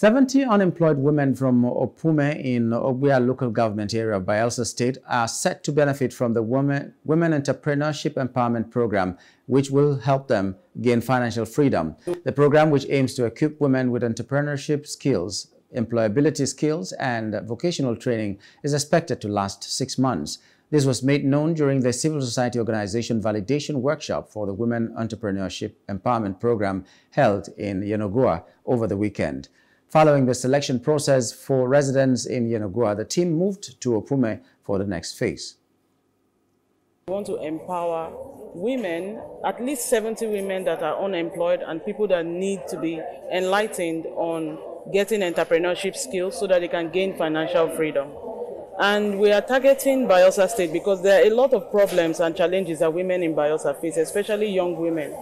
70 unemployed women from Opume in Ogbia local government area of Bayelsa State are set to benefit from the Women Entrepreneurship Empowerment Program, which will help them gain financial freedom. The program, which aims to equip women with entrepreneurship skills, employability skills, and vocational training, is expected to last 6 months. This was made known during the Civil Society Organization Validation Workshop for the Women Entrepreneurship Empowerment Program held in Yenagoa over the weekend. Following the selection process for residents in Yenagoa, the team moved to Opume for the next phase. We want to empower women, at least 70 women that are unemployed and people that need to be enlightened on getting entrepreneurship skills so that they can gain financial freedom. And we are targeting Bayelsa State because there are a lot of problems and challenges that women in Bayelsa face, especially young women.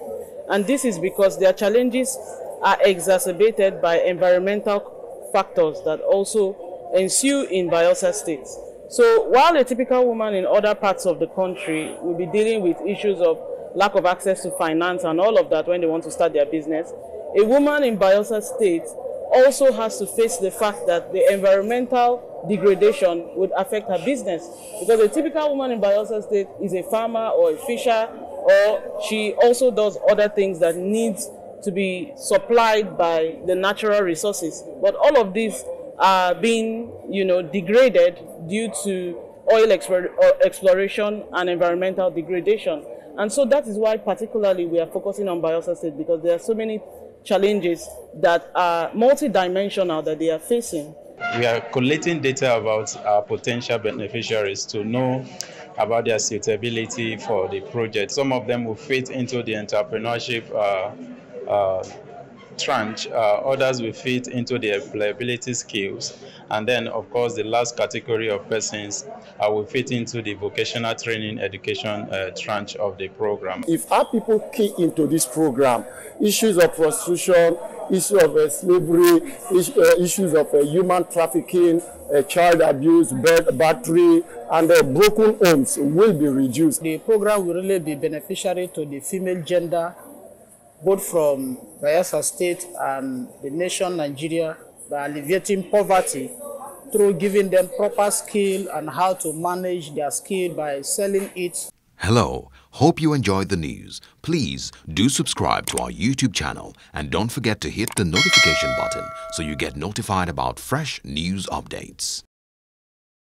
And this is because their challenges are exacerbated by environmental factors that also ensue in Bayelsa State. So while a typical woman in other parts of the country will be dealing with issues of lack of access to finance and all of that when they want to start their business, a woman in Bayelsa State also has to face the fact that the environmental degradation would affect her business. Because a typical woman in Bayelsa State is a farmer or a fisher, or she also does other things that needs to be supplied by the natural resources. But all of these are being, degraded due to oil exploration and environmental degradation. And so that is why particularly we are focusing on Bayelsa State, because there are so many challenges that are multidimensional that they are facing. We are collating data about our potential beneficiaries to know about their suitability for the project. Some of them will fit into the entrepreneurship tranche, others will fit into the employability skills, and then of course the last category of persons will fit into the vocational training education tranche of the program. If our people key into this program, issues of prostitution, issues of slavery, issues of human trafficking, child abuse, battery, and broken homes will be reduced. The program will really be beneficiary to the female gender, both from Bayelsa State and the nation Nigeria, by alleviating poverty through giving them proper skill and how to manage their skill by selling it. Hello, hope you enjoyed the news. Please do subscribe to our YouTube channel and don't forget to hit the notification button so you get notified about fresh news updates.